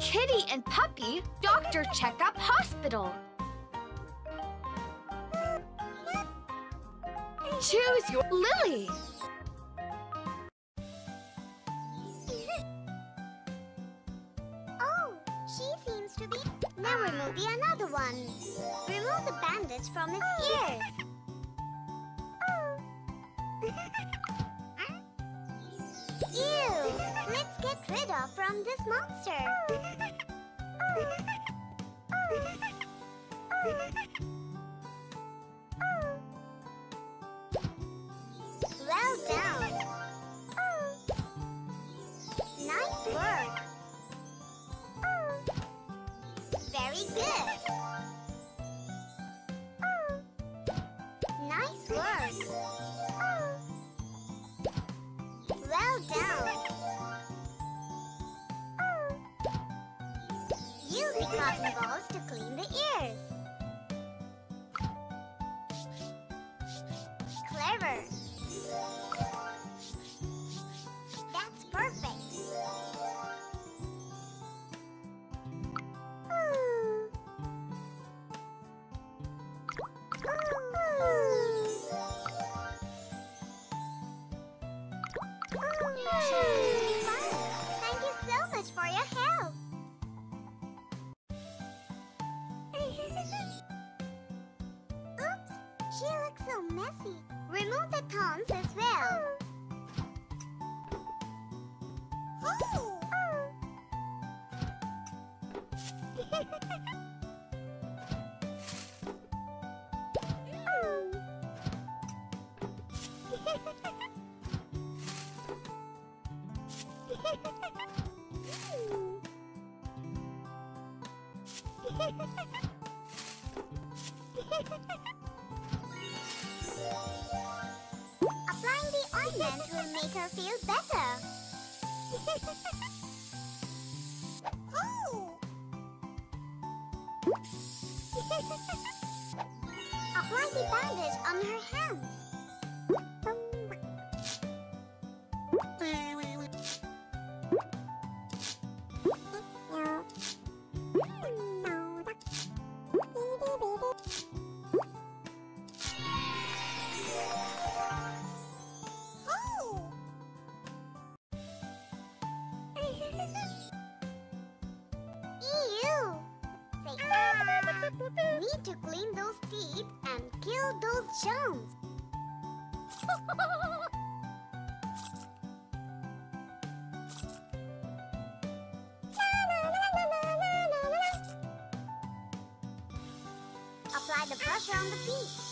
Kitty and Puppy Doctor Checkup Hospital. Choose your Lily. Oh, she seems to be... Now remove the another one. Remove the bandage from his ears. Ew! Let's get rid of from this monster. Well done. Nice work. Very good. Nice work. Well done. Use the cotton balls to clean the ears. Clever. That's perfect. Thank you so much for your help. Oops, she looks so messy. Remove the thorns as well. Applying the ointment will make her feel better. Oh. Apply the bandage on her hands. Need to clean those teeth and kill those germs. Apply the brush on the teeth.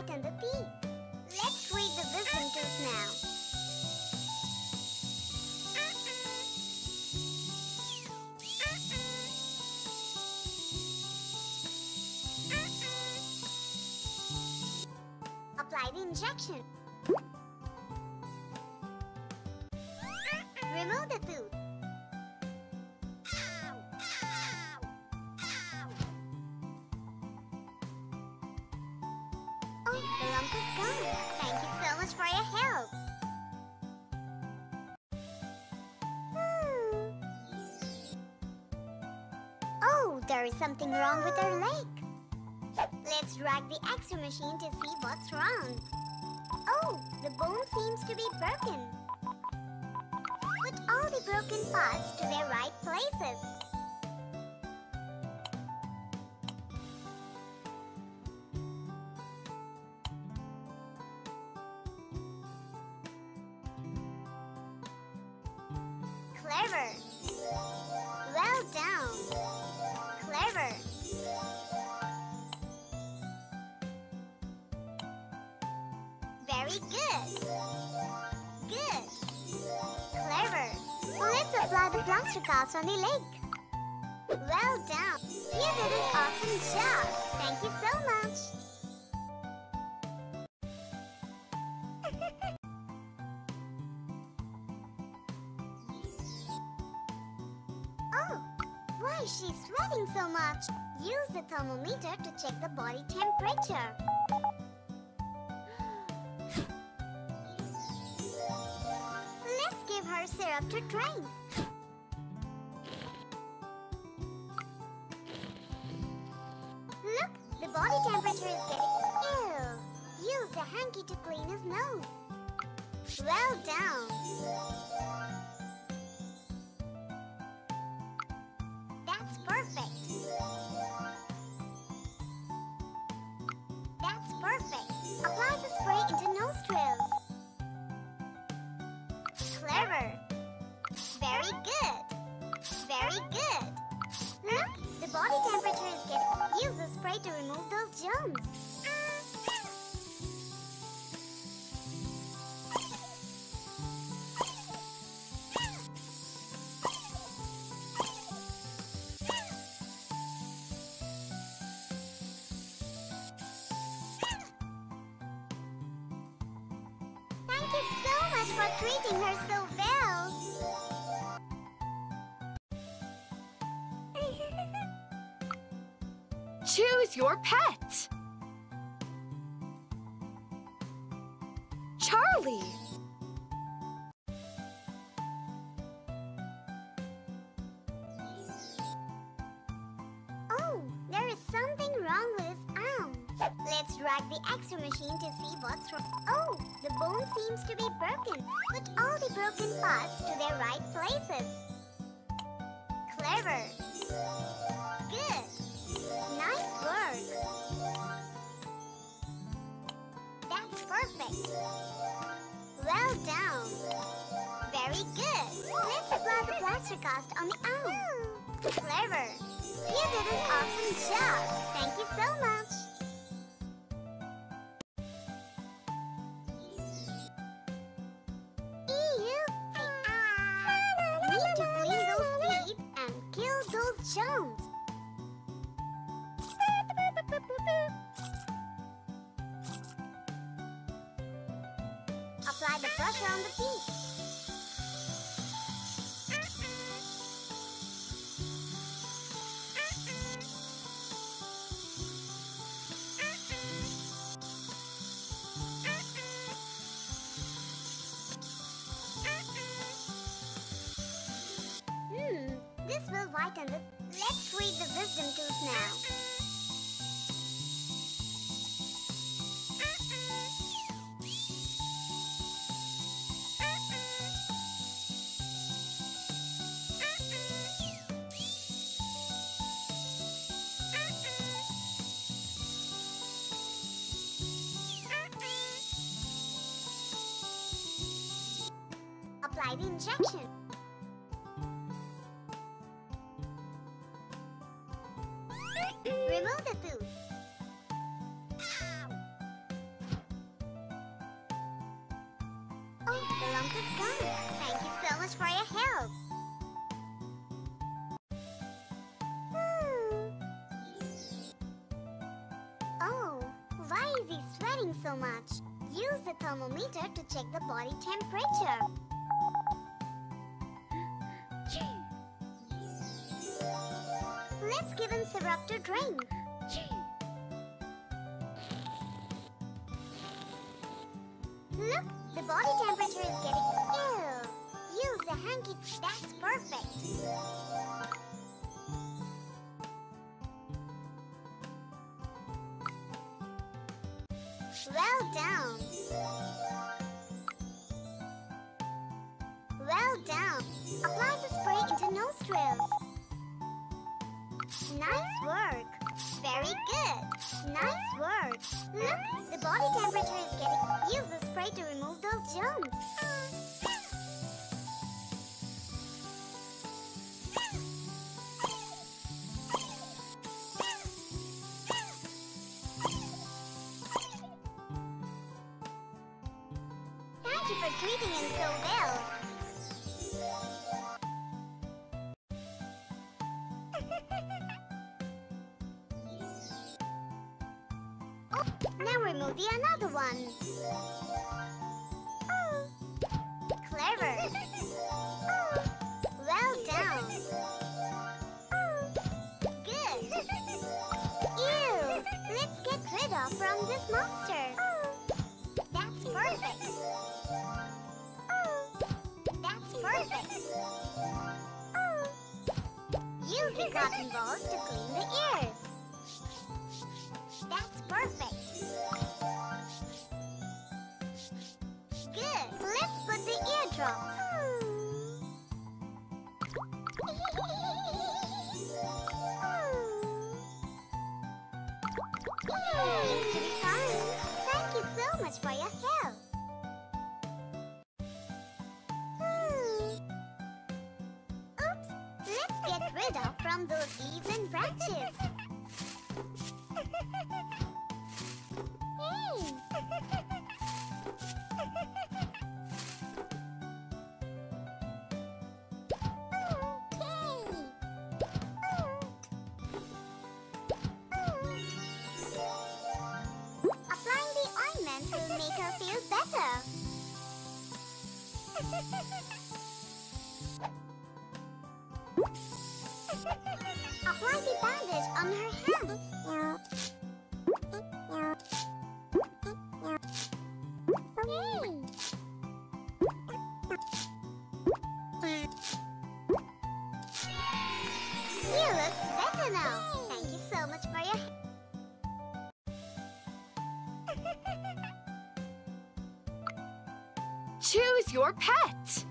Whiten the teeth. Let's treat the wisdom tooth now. Apply the injection. Remove the tooth. Thank you so much for your help. Oh, there is something wrong with her leg. Let's drag the X-ray machine to see what's wrong. Oh, the bone seems to be broken. Put all the broken parts to their right places. Clever. Well done. Clever. Very good. Good. Clever. Let's apply the plaster cast on the leg. Well done. You did an awesome job. Thank you so much. Oh, why is she sweating so much? Use the thermometer to check the body temperature. Let's give her syrup to drink. Look, the body temperature is getting ill. Use the hanky to clean his nose. Well done. That's perfect. That's perfect. Apply the spray into nostrils. Clever. Very good. Very good. Look, the body temperature is getting ill. Use the spray to remove those germs. Thank you so much for treating her so well. Choose your pet. Charlie. Oh, there is something wrong with his arm. Let's drag the X-ray machine to see what's wrong. Oh, the bone seems to be broken. Put all the broken parts to their right places. Clever. Good. Nice work. That's perfect. Well done. Very good. Let's apply the plaster cast on the arm. Clever. You did an awesome job. Thank you so much. Jones. Apply the brush on the feet. This will whiten the... Let's read the wisdom tooth now. Apply the injection. Remove the tooth. Oh, the lump is gone. Thank you so much for your help. Oh, why is he sweating so much? Use the thermometer to check the body temperature. Let's give him syrup to drink. Look, the body temperature is getting ill. Use the hanky. That's perfect. Well done. Well done. Apply the spray into nostrils. Nice work. Very good. Nice work. Look, the body temperature is getting... Use the spray to remove those germs. Thank you for treating him so well. remove the another one. Oh. Clever. Oh. Well done. Oh. Good. Ew. Let's get rid of from this monster. Oh. That's perfect. Oh. That's perfect. Oh. Use the cotton balls to clean the ears. That's perfect. Good. Let's put the eardrops. Seems to be fine. Thank you so much for your help. Oops. Let's get rid of from those leaves and branches. Apply the bandage on her hands. You look better now. Thank you so much for your help. Choose your pet.